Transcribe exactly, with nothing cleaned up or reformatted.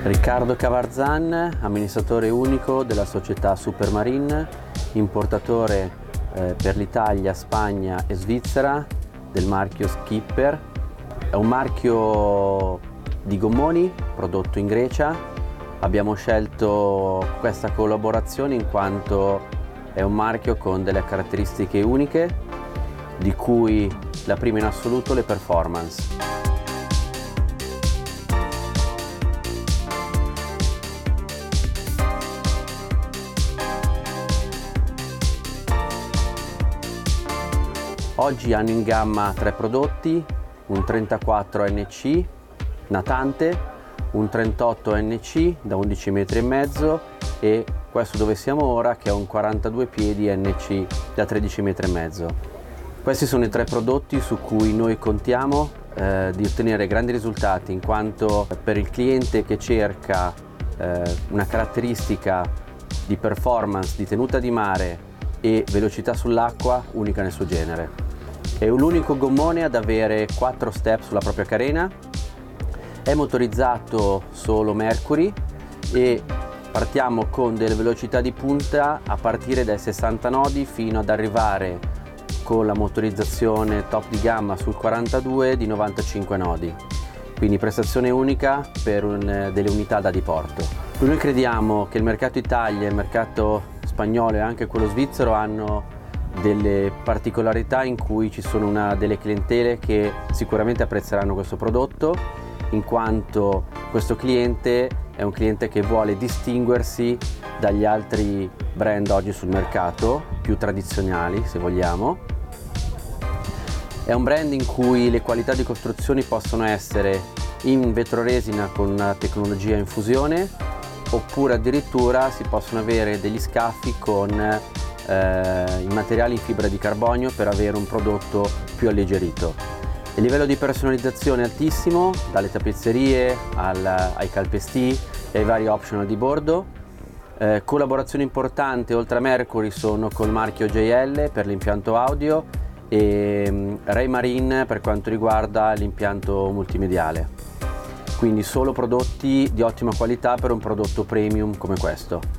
Riccardo Cavarzan, amministratore unico della società Supermarine, importatore eh, per l'Italia, Spagna e Svizzera del marchio Skipper. È un marchio di gommoni prodotto in Grecia. Abbiamo scelto questa collaborazione in quanto è un marchio con delle caratteristiche uniche, di cui la prima in assoluto le performance. Oggi hanno in gamma tre prodotti, un trentaquattro N C natante, un trentotto N C da undici metri e mezzo e questo dove siamo ora che è un quarantadue piedi N C da tredici metri e mezzo. Questi sono i tre prodotti su cui noi contiamo eh, di ottenere grandi risultati, in quanto per il cliente che cerca eh, una caratteristica di performance, di tenuta di mare e velocità sull'acqua unica nel suo genere. È l'unico gommone ad avere quattro step sulla propria carena, è motorizzato solo Mercury e partiamo con delle velocità di punta a partire dai sessanta nodi fino ad arrivare con la motorizzazione top di gamma sul quarantadue di novantacinque nodi, quindi prestazione unica per un, delle unità da diporto. Noi crediamo che il mercato Italia, il mercato spagnolo e anche quello svizzero hanno delle particolarità in cui ci sono una, delle clientele che sicuramente apprezzeranno questo prodotto, in quanto questo cliente è un cliente che vuole distinguersi dagli altri brand oggi sul mercato, più tradizionali se vogliamo. È un brand in cui le qualità di costruzioni possono essere in vetroresina con una tecnologia in fusione, oppure addirittura si possono avere degli scaffi con eh, i materiali in fibra di carbonio per avere un prodotto più alleggerito. Il livello di personalizzazione è altissimo, dalle tappezzerie al, ai calpestì e ai vari optional di bordo. Eh, collaborazione importante oltre a Mercury sono col marchio J L per l'impianto audio e Raymarine per quanto riguarda l'impianto multimediale, quindi solo prodotti di ottima qualità per un prodotto premium come questo.